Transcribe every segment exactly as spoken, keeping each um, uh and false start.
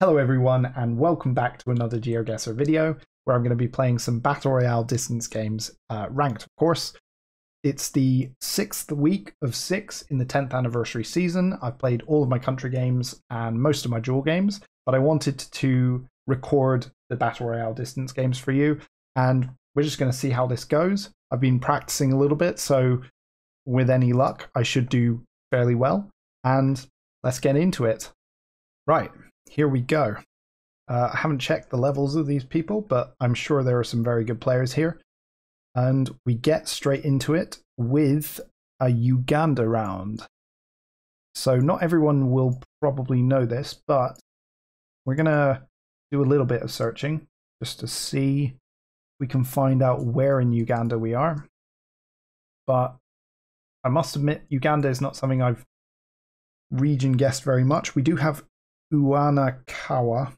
Hello everyone and welcome back to another GeoGuessr video where I'm going to be playing some Battle Royale distance games, uh, ranked of course. It's the sixth week of six in the tenth anniversary season. I've played all of my country games and most of my duel games, but I wanted to record the Battle Royale distance games for you and we're just going to see how this goes. I've been practicing a little bit, so with any luck I should do fairly well, and let's get into it. Right. Here we go. Uh, I haven't checked the levels of these people, but I'm sure there are some very good players here. And we get straight into it with a Uganda round. So not everyone will probably know this, but we're going to do a little bit of searching just to see if we can find out where in Uganda we are. But I must admit, Uganda is not something I've region guessed very much. We do have Uanakawa,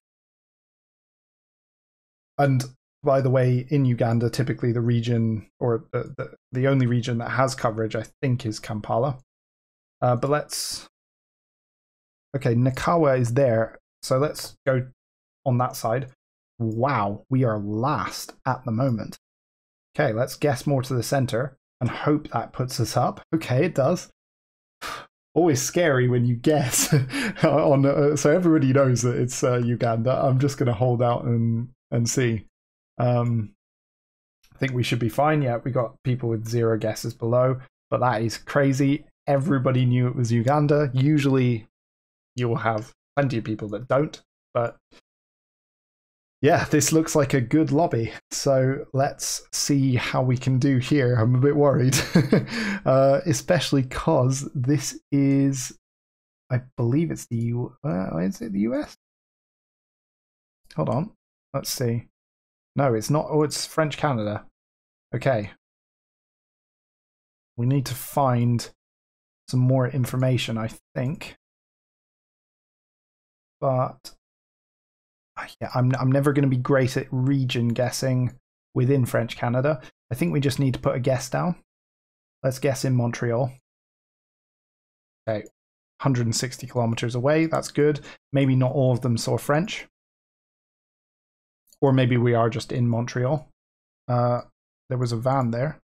and by the way, in Uganda typically the region, or the, the, the only region that has coverage I think is Kampala, uh, but let's, okay, Nakawa is there, so let's go on that side. Wow, we are last at the moment. Okay, let's guess more to the center and hope that puts us up. Okay, it does. Always scary when you guess on uh, so everybody knows that it's uh, Uganda. I'm just going to hold out and and see. Um, I think we should be fine. Yeah, we got people with zero guesses below, but that is crazy. Everybody knew it was Uganda. Usually, you'll have plenty of people that don't. But yeah, this looks like a good lobby. So let's see how we can do here. I'm a bit worried, uh, especially because this is, I believe it's the U. Uh, is it the U S? Hold on, let's see. No, it's not. Oh, it's French Canada. Okay. We need to find some more information, I think. But yeah, I'm, I'm never going to be great at region guessing within French Canada. I think we just need to put a guess down. Let's guess in Montreal. Okay, one hundred sixty kilometers away. That's good. Maybe not all of them saw French. Or maybe we are just in Montreal. Uh, there was a van there.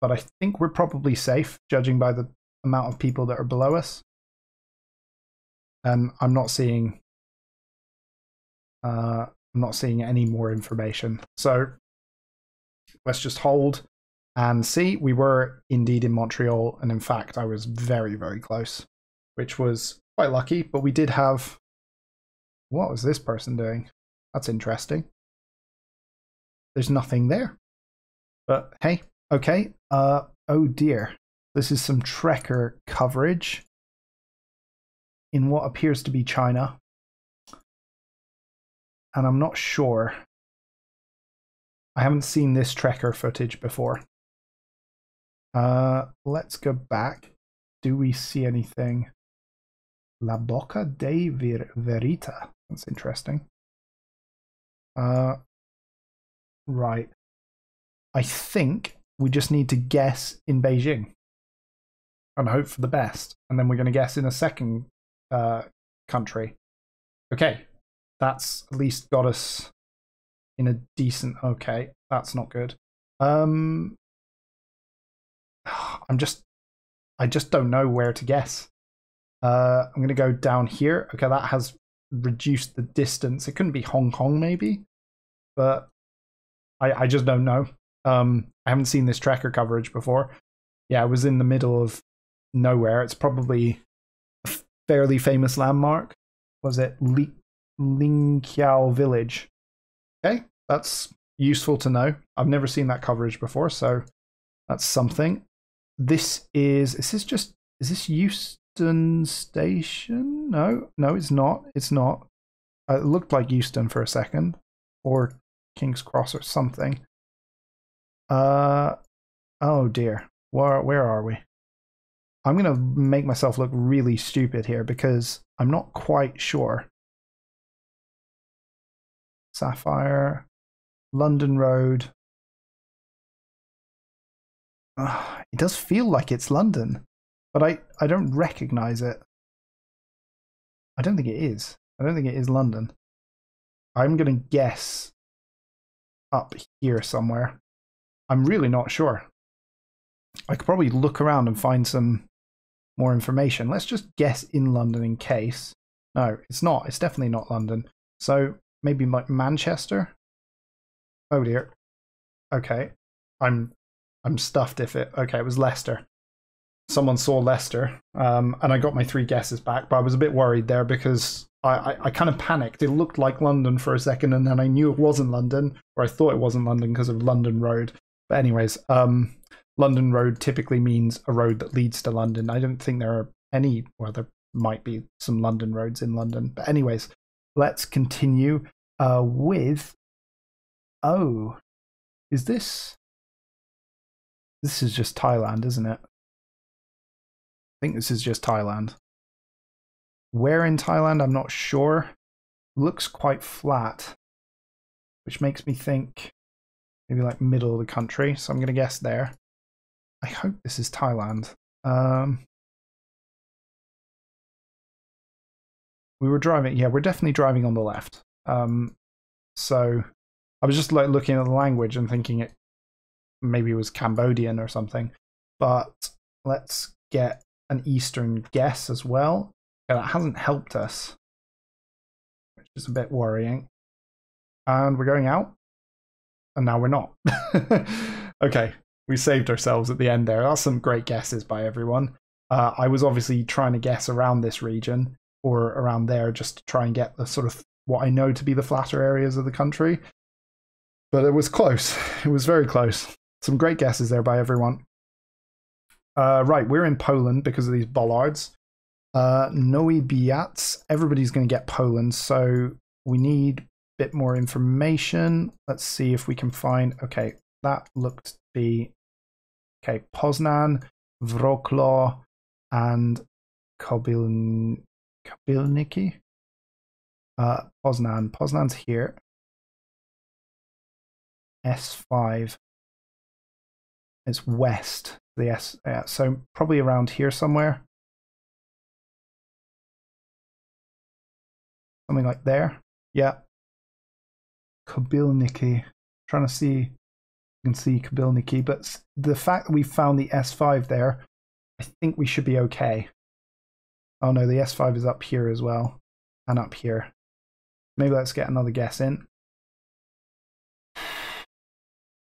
But I think we're probably safe, judging by the amount of people that are below us. And um, I'm not seeing... Uh, I'm not seeing any more information, so let's just hold and see. We were indeed in Montreal, and in fact I was very very close, which was quite lucky, but we did have... What was this person doing? That's interesting. There's nothing there, but hey, okay. Uh, oh dear, this is some trekker coverage in what appears to be China. And I'm not sure. I haven't seen this trekker footage before. Uh, let's go back. Do we see anything? La Boca de Ver Verita. That's interesting. Uh, right. I think we just need to guess in Beijing and hope for the best. And then we're going to guess in a second uh, country. Okay. That's at least got us in a decent... Okay, that's not good. Um, I'm just... I just don't know where to guess. Uh, I'm going to go down here. Okay, that has reduced the distance. It couldn't be Hong Kong, maybe. But I, I just don't know. Um, I haven't seen this trekker coverage before. Yeah, it was in the middle of nowhere. It's probably a fairly famous landmark. Was it Leek? Lingqiao Village. Okay, that's useful to know. I've never seen that coverage before, so that's something. This is... Is this just... Is this Euston Station? No, no, it's not. It's not. Uh, it looked like Euston for a second, or King's Cross or something. Uh, oh dear. Where, where are we? I'm going to make myself look really stupid here because I'm not quite sure. Sapphire, London Road. Uh, it does feel like it's London, but I, I don't recognize it. I don't think it is. I don't think it is London. I'm going to guess up here somewhere. I'm really not sure. I could probably look around and find some more information. Let's just guess in London in case. No, it's not. It's definitely not London. So maybe like Manchester? Oh dear. Okay. I'm I'm stuffed if it... Okay, it was Leicester. Someone saw Leicester, um, and I got my three guesses back, but I was a bit worried there because I, I, I kind of panicked. It looked like London for a second, and then I knew it wasn't London, or I thought it wasn't London because of London Road. But anyways, um, London Road typically means a road that leads to London. I don't think there are any... Well, there might be some London roads in London. But anyways, let's continue uh, with... Oh, is this... This is just Thailand, isn't it? I think this is just Thailand. Where in Thailand? I'm not sure. Looks quite flat, which makes me think maybe like middle of the country. So I'm going to guess there. I hope this is Thailand. Um, we were driving. Yeah, we're definitely driving on the left. Um, so I was just like looking at the language and thinking it maybe was Cambodian or something. But let's get an Eastern guess as well. Yeah, that hasn't helped us, which is a bit worrying. And we're going out, and now we're not. Okay, we saved ourselves at the end there. That's some great guesses by everyone. Uh, I was obviously trying to guess around this region or around there just to try and get the sort of what I know to be the flatter areas of the country. But it was close. It was very close. Some great guesses there by everyone. Uh, right, we're in Poland because of these bollards. Uh, Nowy Biatz. Everybody's going to get Poland, so we need a bit more information. Let's see if we can find... Okay, that looked to be... Okay, Poznań, Wrocław, and Kobyln... Kobylniki? Uh, Poznań. Poznań's here. S five. It's west. The S, yeah, so probably around here somewhere. Something like there. Yeah. Kobylniki. Trying to see, you can see Kobylniki, but the fact that we found the S five there, I think we should be okay. Oh no, the S five is up here as well, and up here. Maybe let's get another guess in.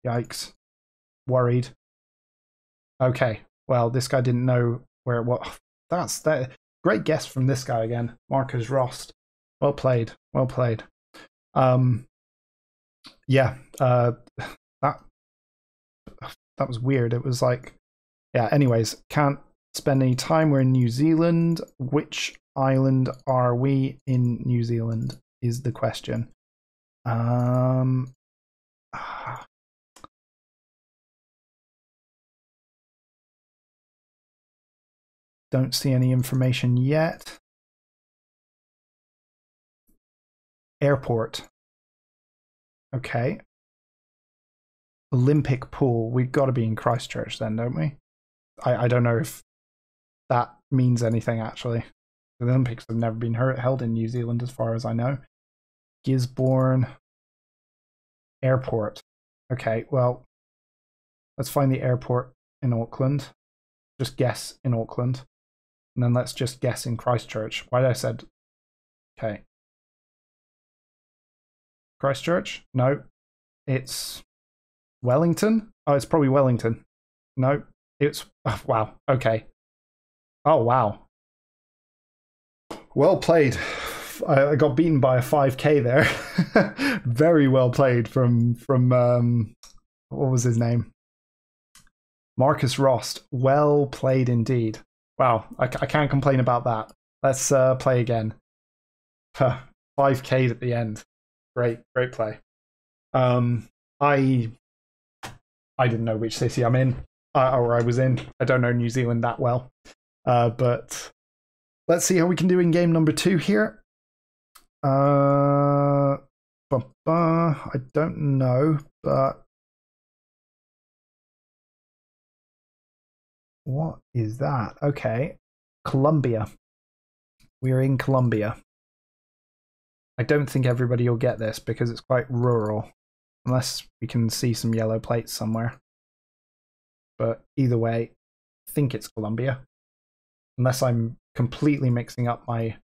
Yikes. Worried. Okay, well, this guy didn't know where it was. That's that. Great guess from this guy again, Marcus Rost. Well played, well played. Um, yeah, uh, that that was weird. It was like, yeah. Anyways, can't spend any time. We're in New Zealand. Which island are we in? New Zealand is the question. Um. Ah. Don't see any information yet. Airport. Okay. Olympic pool. We've got to be in Christchurch then, don't we? I, I don't know if that means anything, actually. The Olympics have never been held in New Zealand as far as I know. Gisborne Airport. Okay, well, let's find the airport in Auckland. Just guess in Auckland. And then let's just guess in Christchurch. Why did I said, okay. Christchurch? No. It's Wellington? Oh, it's probably Wellington. No. It's, oh, wow. Okay. Oh, wow. Well played. I got beaten by a five K there. Very well played from, from um, what was his name? Marcus Rost. Well played indeed. Wow, I, I can't complain about that. Let's uh, play again. Huh, five K at the end. Great, great play. Um, I I didn't know which city I'm in, uh, or I was in. I don't know New Zealand that well. Uh, but let's see how we can do in game number two here. Uh, bah, bah, I don't know, but... What is that? Okay. Colombia. We're in Colombia. I don't think everybody will get this because it's quite rural, unless we can see some yellow plates somewhere. But either way, I think it's Colombia, unless I'm completely mixing up my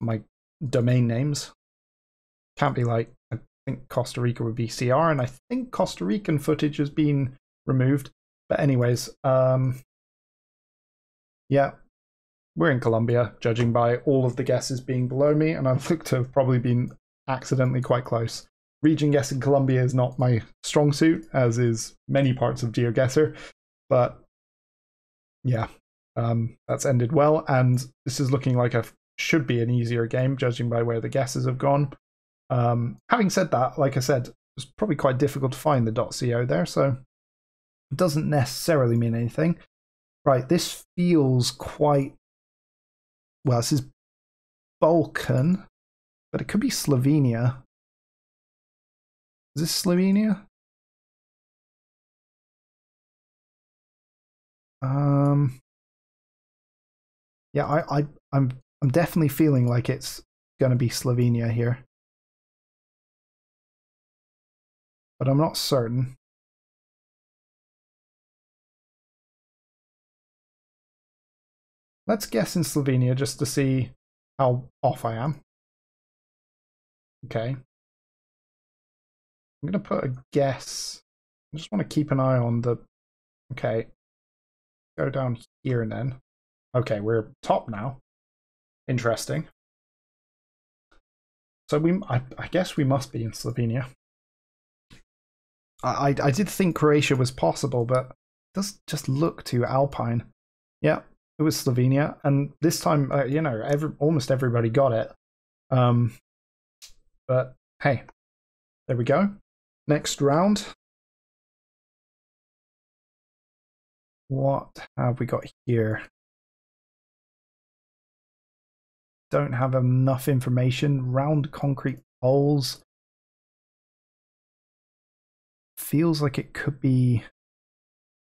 my domain names. Can't be like, I think Costa Rica would be C R, and I think Costa Rican footage has been removed. But anyways, um, yeah, we're in Colombia, judging by all of the guesses being below me, and I look to have probably been accidentally quite close. Region guessing Colombia is not my strong suit, as is many parts of GeoGuessr, but yeah, um, that's ended well, and this is looking like a should be an easier game, judging by where the guesses have gone. Um, having said that, like I said, it's probably quite difficult to find the .co there, so it doesn't necessarily mean anything. Right, this feels quite... well, this is Balkan, but it could be Slovenia. Is this Slovenia? Um, yeah, I, I, I'm, I'm definitely feeling like it's going to be Slovenia here. But I'm not certain. Let's guess in Slovenia just to see how off I am. Okay. I'm going to put a guess. I just want to keep an eye on the... okay. Go down here and then. Okay, we're top now. Interesting. So we, I, I guess we must be in Slovenia. I, I did think Croatia was possible, but it does just look too alpine. Yeah, it was Slovenia, and this time, uh, you know, every, almost everybody got it. Um, but hey, there we go. Next round. What have we got here? Don't have enough information. Round concrete poles. Feels like it could be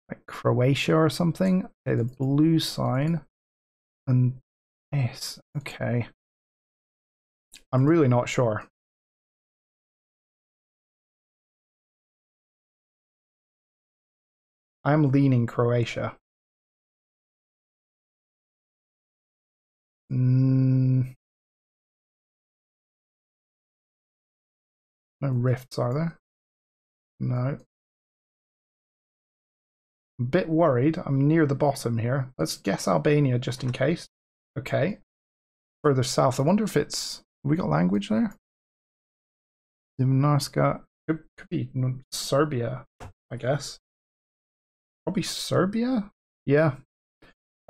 like Croatia or something. Okay, the blue sign and yes, okay. I'm really not sure. I'm leaning Croatia. Mm. No rifts are there? No. A bit worried. I'm near the bottom here. Let's guess Albania just in case. Okay. Further south. I wonder if it's... we got language there? Dimnarska. Could, could be Serbia, I guess. Probably Serbia? Yeah.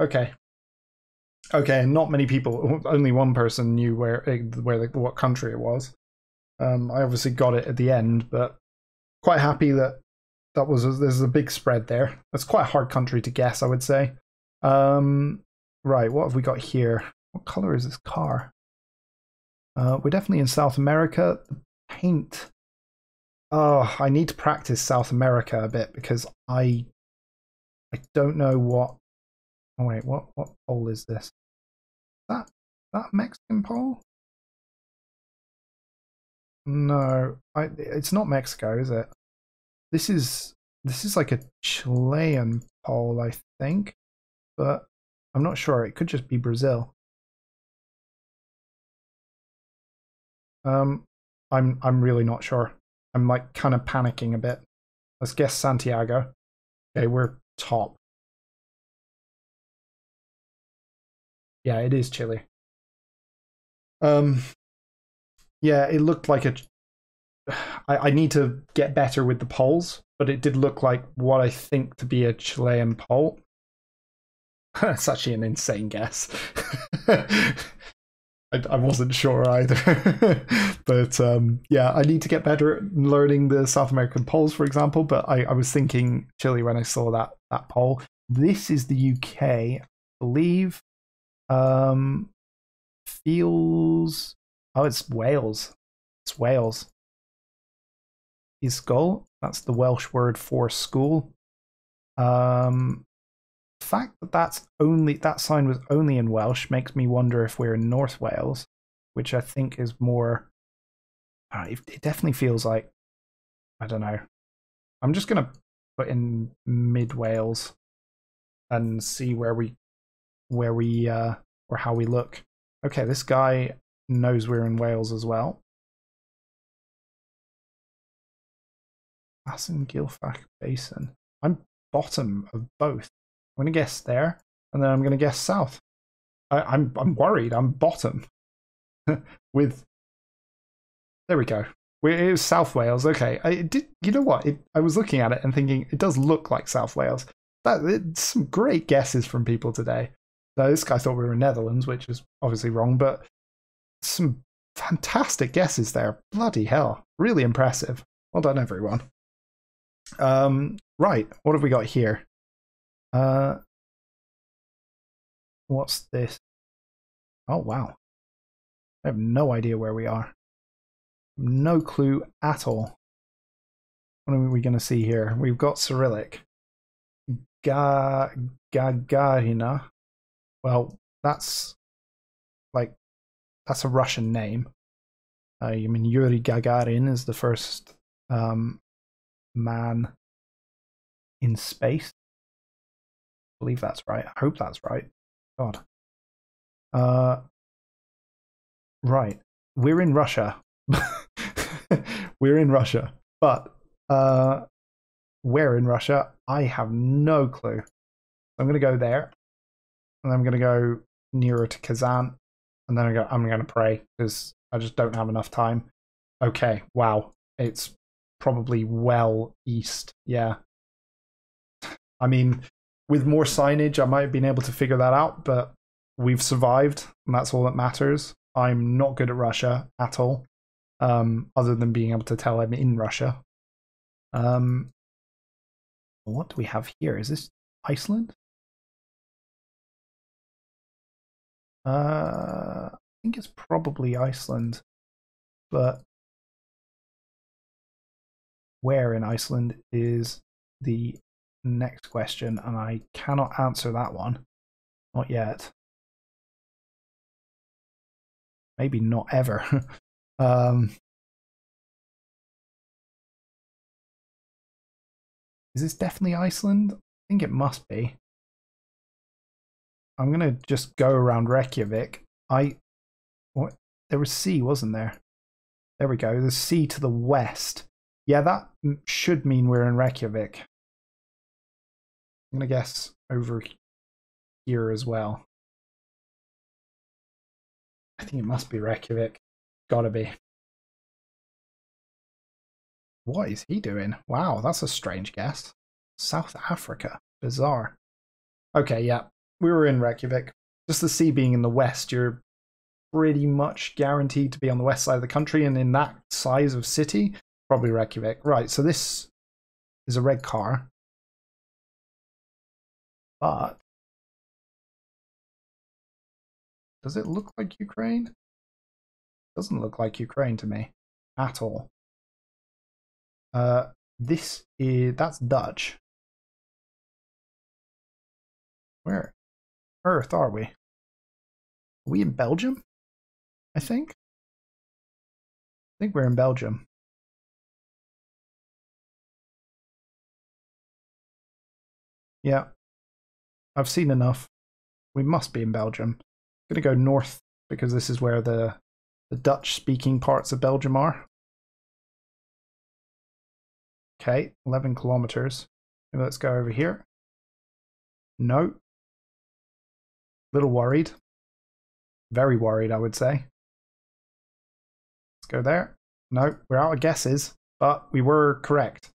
Okay. Okay, not many people. Only one person knew where, where the, what country it was. Um, I obviously got it at the end, but... quite happy that that was a, there's a big spread there. That's quite a hard country to guess, I would say. Um, right, what have we got here? What color is this car? Uh, we're definitely in South America. The paint. Oh, I need to practice South America a bit because I I don't know what. Oh wait, what what pole is this? That that Mexican pole? No, I, it's not Mexico, is it? This is this is like a Chilean pole, I think, but I'm not sure. It could just be Brazil. Um, I'm I'm really not sure. I'm like kind of panicking a bit. Let's guess Santiago. Okay, we're top. Yeah, it is Chile. Um. Yeah, it looked like a... I, I need to get better with the polls, but it did look like what I think to be a Chilean poll. That's actually an insane guess. I, I wasn't sure either. But um, yeah, I need to get better at learning the South American polls, for example, but I, I was thinking Chile when I saw that, that poll. This is the U K, I believe. Um, feels... oh, it's Wales. It's Wales. Isgol, that's the Welsh word for school. Um, the fact that that's only, that sign was only in Welsh makes me wonder if we're in North Wales. which I think is more, uh, it, it definitely feels like, I don't know. I'm just going to put in mid Wales and see where we, where we, uh, or how we look. Okay, this guy knows we're in Wales as well. That's in Gilfach basin. I'm bottom of both. I'm going to guess there, and then I'm going to guess south. I, I'm, I'm worried. I'm bottom. With, there we go. It was South Wales. Okay, I did. You know what? It, I was looking at it and thinking it does look like South Wales. That it's some great guesses from people today. Now, this guy thought we were Netherlands, which is obviously wrong, but some fantastic guesses there. Bloody hell! Really impressive. Well done, everyone. Um, right. What have we got here? Uh, what's this? Oh wow! I have no idea where we are. No clue at all. What are we going to see here? We've got Cyrillic. Ga Gagarina. Well, that's like, that's a Russian name. Uh, I mean, Yuri Gagarin is the first um, man in space. I believe that's right. I hope that's right. God. Uh, right. We're in Russia. We're in Russia, but uh, where in Russia? I have no clue. I'm going to go there, and I'm going to go nearer to Kazan, and then I go, I'm going to pray because I just don't have enough time. Okay, wow, it's probably well east. Yeah, I mean, with more signage, I might have been able to figure that out, but we've survived, and that's all that matters. I'm not good at Russia at all. Um, other than being able to tell I'm in Russia. Um, what do we have here? Is this Iceland? Uh, I think it's probably Iceland, but where in Iceland is the next question, and I cannot answer that one. Not yet. Maybe not ever. Um, is this definitely Iceland? I think it must be. I'm gonna just go around Reykjavik. I, what? There was sea, wasn't there? There we go. There's sea to the west. Yeah, that should mean we're in Reykjavik. I'm gonna guess over here as well. I think it must be Reykjavik. Gotta be. What is he doing? Wow, that's a strange guess. South Africa. Bizarre. Okay, yeah. We were in Reykjavik. Just the sea being in the west, you're pretty much guaranteed to be on the west side of the country, and in that size of city, probably Reykjavik. Right, so this is a red car. But does it look like Ukraine? Doesn't look like Ukraine to me at all. Uh, this is, that's Dutch. Where earth are we? Are we in Belgium? I think. I think we're in Belgium. Yeah. I've seen enough. We must be in Belgium. I'm going to go north because this is where the The Dutch-speaking parts of Belgium are. Okay, eleven kilometers. Maybe let's go over here. No. Little worried. Very worried, I would say. Let's go there. No, we're out of guesses, but we were correct.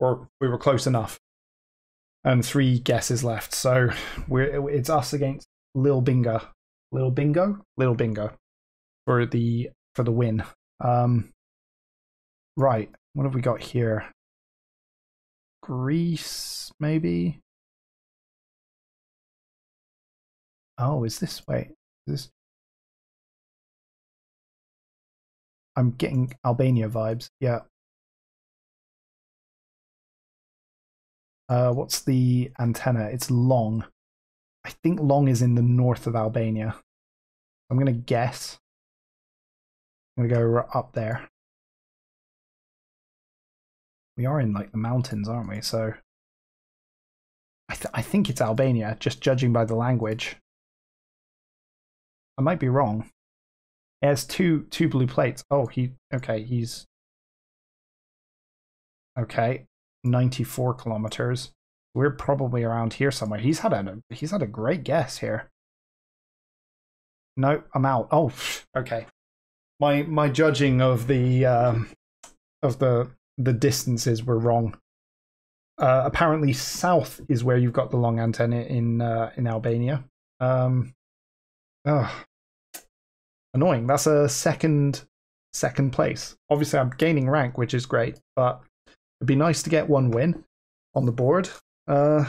Or we were close enough. And three guesses left, so we're, it's us against Lil Bingo. Lil Bingo? Lil Bingo. For the for the win. Um, right, what have we got here? Greece, maybe. Oh, is this way? Is this? I'm getting Albania vibes. Yeah. Uh, what's the antenna? It's Long. I think Long is in the north of Albania. I'm gonna guess. We go up there. We are in like the mountains, aren't we? So I, th I think it's Albania, just judging by the language. I might be wrong. It has two two blue plates. Oh, he okay. He's okay. ninety-four kilometers. We're probably around here somewhere. He's had a he's had a great guess here. No, I'm out. Oh, okay. My my judging of the um, of the the distances were wrong. Uh, apparently, south is where you've got the long antenna in uh, in Albania. Um, oh, annoying. That's a second second place. Obviously, I'm gaining rank, which is great, but it'd be nice to get one win on the board. Uh,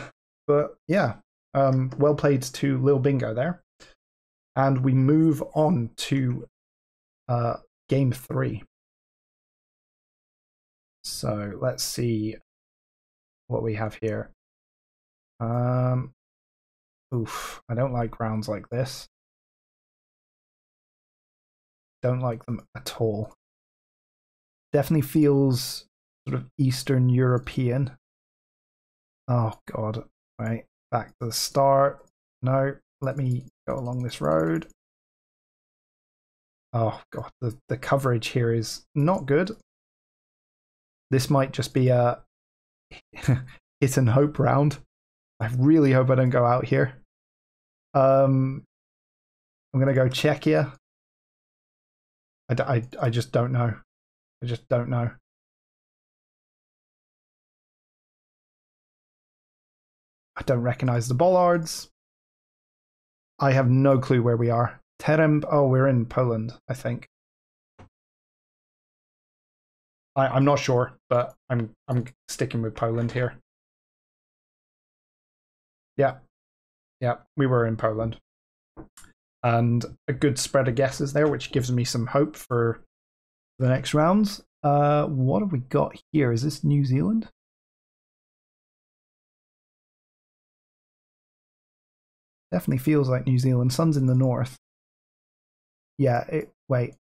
but yeah, um, well played to Lil Bingo there. And we move on to uh, game three. So let's see what we have here. Um, oof, I don't like rounds like this. Don't like them at all. Definitely feels sort of Eastern European. Oh god, right, back to the start. No, let me go along this road. Oh god, the, the coverage here is not good. This might just be a hit and hope round. I really hope I don't go out here. Um, I'm going to go Czechia. I, d I, I just don't know. I just don't know. I don't recognize the bollards. I have no clue where we are. Terem, oh, we're in Poland, I think. I, I'm not sure, but I'm I'm sticking with Poland here. Yeah, yeah, we were in Poland, and a good spread of guesses there, which gives me some hope for the next rounds. Uh, what have we got here? Is this New Zealand? Definitely feels like New Zealand. Sun's in the north. Yeah, it, wait.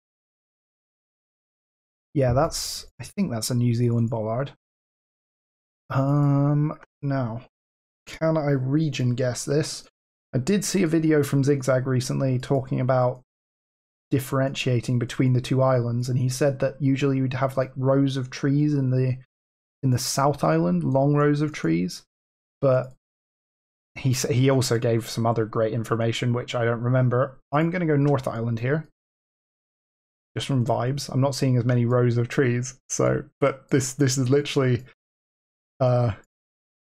Yeah, that's, I think that's a New Zealand bollard. Um, now, can I region guess this? I did see a video from Zigzag recently talking about differentiating between the two islands, and he said that usually you'd have like rows of trees in the in the South Island, long rows of trees, but He he also gave some other great information, which I don't remember. I'm going to go North Island here, just from vibes. I'm not seeing as many rows of trees, so but this this is literally uh,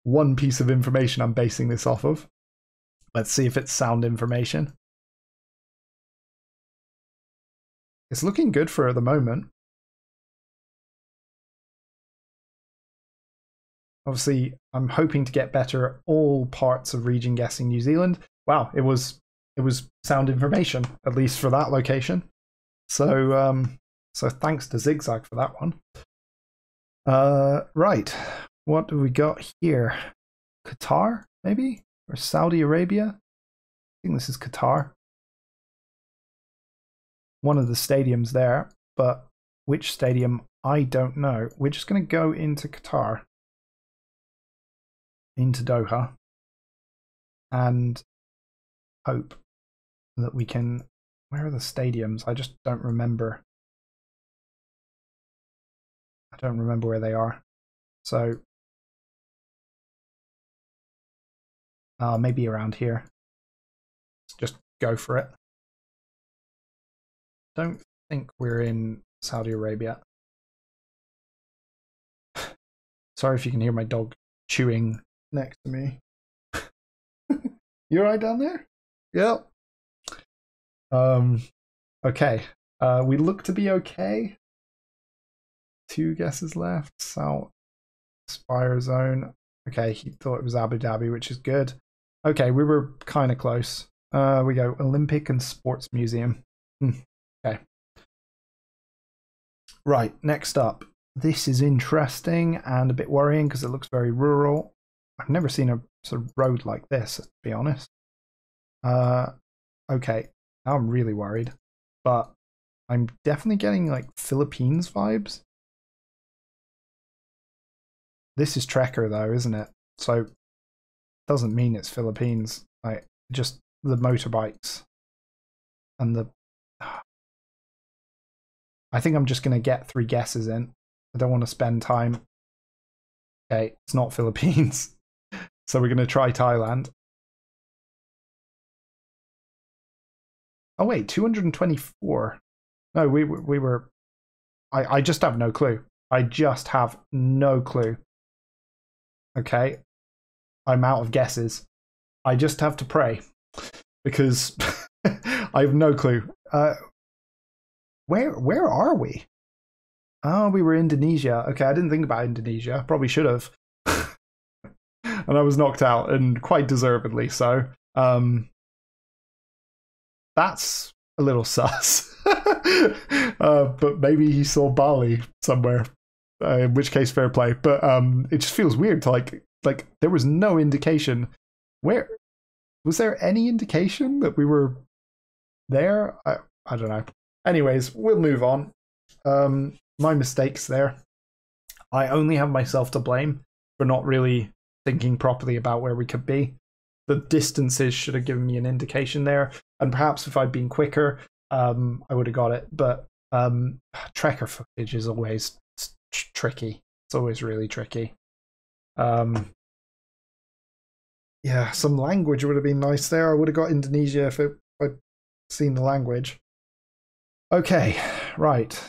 one piece of information I'm basing this off of. Let's see if it's sound information. It's looking good for the moment. Obviously, I'm hoping to get better at all parts of region guessing New Zealand. Wow, it was it was sound information, at least for that location. So um, so thanks to Zigzag for that one. Uh, right, what do we got here? Qatar, maybe? Or Saudi Arabia? I think this is Qatar. One of the stadiums there, but which stadium, I don't know. We're just going to go into Qatar. Into Doha, and hope that we can. Where are the stadiums? I just don't remember. I don't remember where they are. So uh, maybe around here. Let's just go for it. Don't think we're in Saudi Arabia. Sorry if you can hear my dog chewing next to me. You alright down there? Yep. Um, okay. Uh, we look to be okay. Two guesses left. South Spire Zone. Okay, he thought it was Abu Dhabi, which is good. Okay, we were kind of close. Uh, we go Olympic and Sports Museum. Okay. Right, next up. This is interesting and a bit worrying because it looks very rural. I've never seen a sort of road like this, to be honest. Uh, okay, now I'm really worried. But I'm definitely getting like Philippines vibes. This is Trekker though, isn't it? So doesn't mean it's Philippines. Like just the motorbikes and the. I think I'm just gonna get three guesses in. I don't want to spend time. Okay, it's not Philippines. So we're gonna try Thailand. Oh wait, two hundred twenty-four. No, we we were. I I just have no clue. I just have no clue. Okay, I'm out of guesses. I just have to pray because I have no clue. Uh, where where are we? Oh, we were Indonesia. Okay, I didn't think about Indonesia. Probably should have. And I was knocked out, and quite deservedly so. Um, that's a little sus. uh, but maybe he saw Bali somewhere, uh, in which case fair play. But um, it just feels weird to like like there was no indication. Where was there any indication that we were there? I I don't know. Anyways, we'll move on. Um, my mistakes there. I only have myself to blame for not really thinking properly about where we could be. The distances should have given me an indication there, and perhaps if I'd been quicker, um, I would have got it. But um, tracker footage is always tr tricky. It's always really tricky. Um, yeah, some language would have been nice there. I would have got Indonesia if, it, if I'd seen the language. Okay, right.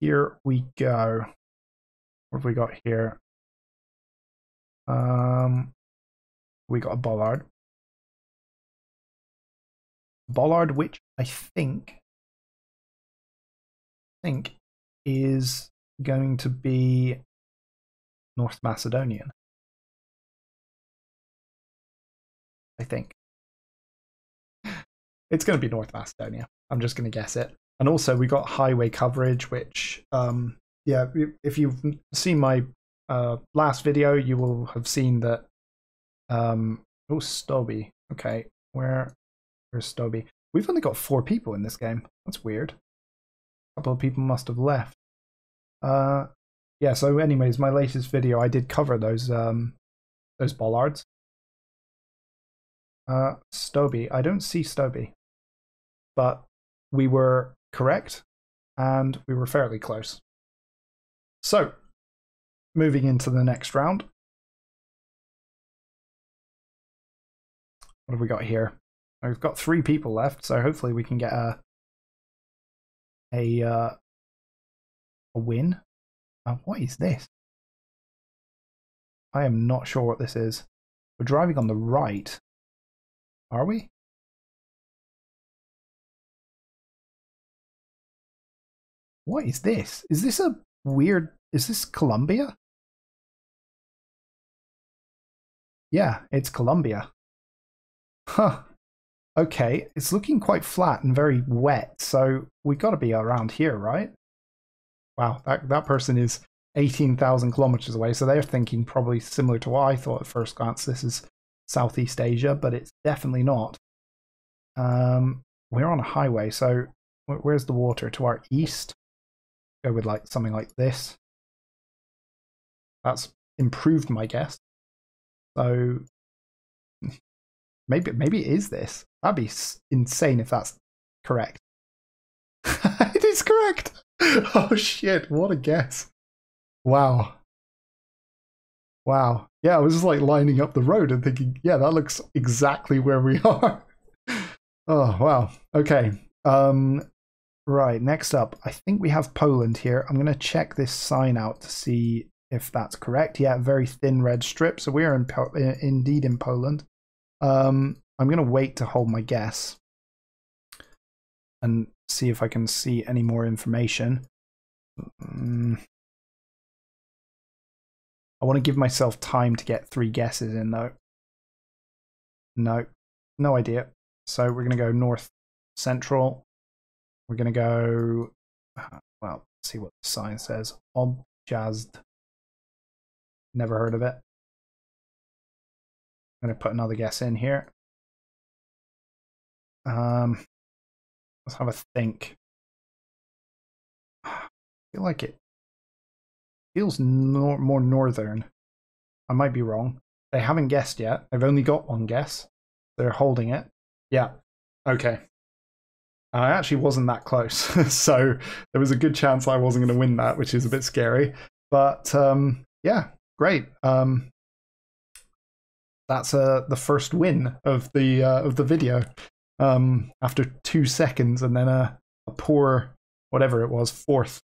Here we go. What have we got here? Um, we got a bollard. Bollard, which I think, think is going to be North Macedonian. I think. It's going to be North Macedonia. I'm just going to guess it. And also we got highway coverage, which, um, yeah, if you've seen my uh, last video, you will have seen that. Um, oh, Stobie. Okay, where, where's Stobie? We've only got four people in this game. That's weird. A couple of people must have left. Uh, yeah. So, anyways, my latest video, I did cover those um, those bollards. Uh, Stobie. I don't see Stobie, but we were correct, and we were fairly close. So, moving into the next round. What have we got here? We've got three people left, so hopefully we can get a a uh, a win. Uh, what is this? I am not sure what this is. We're driving on the right, are we? What is this? Is this a weird... Is this Colombia? Yeah, it's Colombia. Huh. Okay, it's looking quite flat and very wet, so we got to be around here, right? Wow, that, that person is eighteen thousand kilometers away, so they're thinking probably similar to what I thought at first glance. This is Southeast Asia, but it's definitely not. Um, we're on a highway, so where's the water? To our east? Go with like something like this. That's improved my guess. So maybe maybe it is this. That'd be insane if that's correct. It is correct. Oh shit! What a guess. Wow. Wow. Yeah, I was just like lining up the road and thinking, yeah, that looks exactly where we are. Oh wow. Okay. Um. Right, next up, I think we have Poland here. I'm going to check this sign out to see if that's correct. Yeah, very thin red strip, so we are in po indeed in Poland. Um, I'm going to wait to hold my guess and see if I can see any more information. Um, I want to give myself time to get three guesses in, though. No, no idea. So we're going to go north central. We're going to go, well, let's see what the sign says. Objazd. Never heard of it. I'm going to put another guess in here. Um, let's have a think. feel like it feels nor more northern. I might be wrong. They haven't guessed yet. They've only got one guess. They're holding it. Yeah. Okay. I actually wasn't that close, so there was a good chance I wasn't going to win that, which is a bit scary. But um, yeah, great. Um, that's uh, the first win of the uh, of the video um, after two seconds, and then a, a poor whatever it was fourth.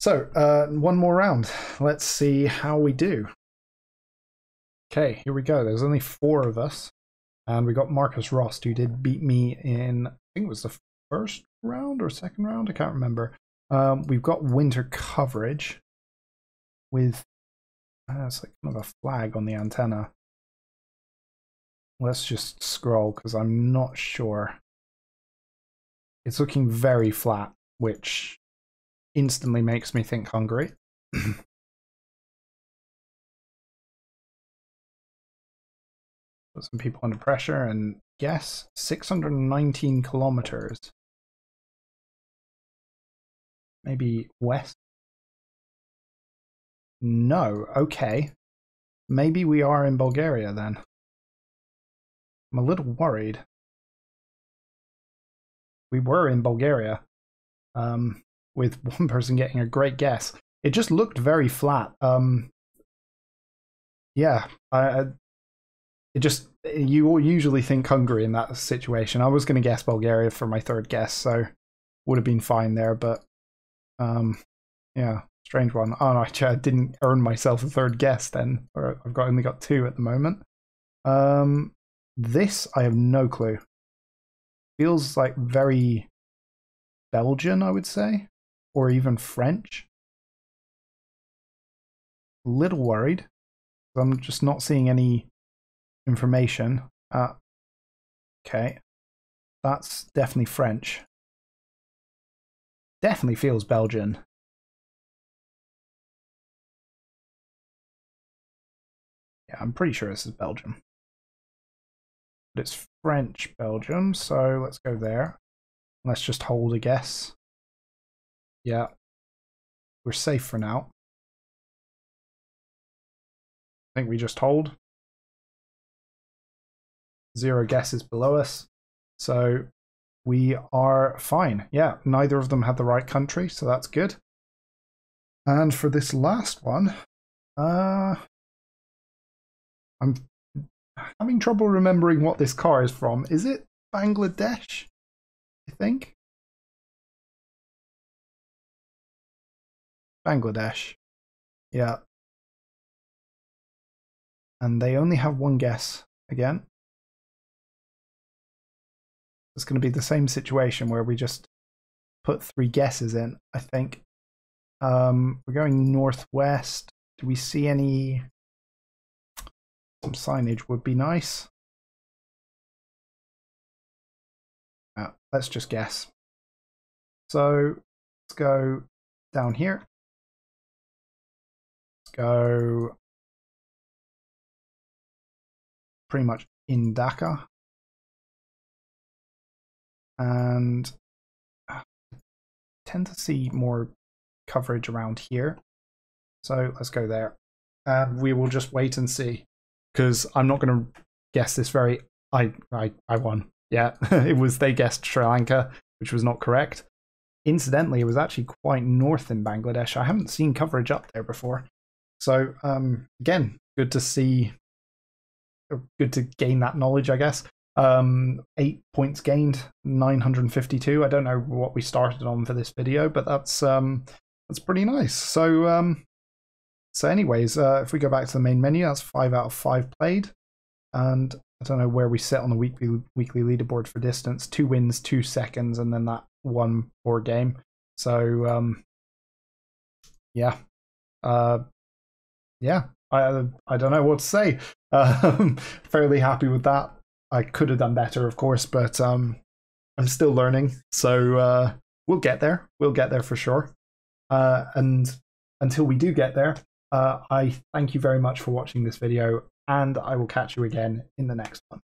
So uh, one more round. Let's see how we do. Okay, here we go. There's only four of us, and we got Marcus Rost, who did beat me in. I think it was the first round or second round, I can't remember. Um, we've got winter coverage with uh, it's like kind of a flag on the antenna. Let's just scroll because I'm not sure. It's looking very flat, which instantly makes me think Hungary. Put some people under pressure and guess six hundred nineteen kilometers. Maybe west? No, okay. Maybe we are in Bulgaria then. I'm a little worried. We were in Bulgaria, um, with one person getting a great guess. It just looked very flat. Um, yeah, I... I It just, you all usually think Hungary in that situation. I was going to guess Bulgaria for my third guess, so would have been fine there, but um, yeah, strange one. Oh, no, I didn't earn myself a third guess then, or I've got, only got two at the moment. Um, this, I have no clue. Feels like very Belgian, I would say, or even French. A little worried. I'm just not seeing any information. Uh, okay, that's definitely French. Definitely feels Belgian. Yeah, I'm pretty sure this is Belgium. But it's French Belgium, so let's go there. Let's just hold a guess. Yeah, we're safe for now. I think we just hold. Zero guesses below us, so we are fine. Yeah, neither of them had the right country, so that's good. And for this last one, uh, I'm having trouble remembering what this car is from. Is it Bangladesh, I think? Bangladesh, yeah. And they only have one guess again. It's going to be the same situation where we just put three guesses in, I think. Um, we're going northwest. Do we see any? Some signage would be nice. Uh, let's just guess. So let's go down here. Let's go pretty much in Dhaka. And I tend to see more coverage around here. So let's go there. And we will just wait and see. Because I'm not going to guess this very... I, I, I won. Yeah, it was they guessed Sri Lanka, which was not correct. Incidentally, it was actually quite north in Bangladesh. I haven't seen coverage up there before. So um, again, good to see... Good to gain that knowledge, I guess. Um, eight points gained, nine hundred fifty-two. I don't know what we started on for this video, but that's um, that's pretty nice. So, um, so anyways, uh, if we go back to the main menu, that's five out of five played, and I don't know where we sit on the weekly weekly leaderboard for distance. Two wins, two seconds, and then that one poor game. So, um, yeah, uh, yeah, I I don't know what to say. Um, fairly happy with that. I could have done better, of course, but um, I'm still learning, so uh, we'll get there. We'll get there for sure. Uh, and until we do get there, uh, I thank you very much for watching this video, and I will catch you again in the next one.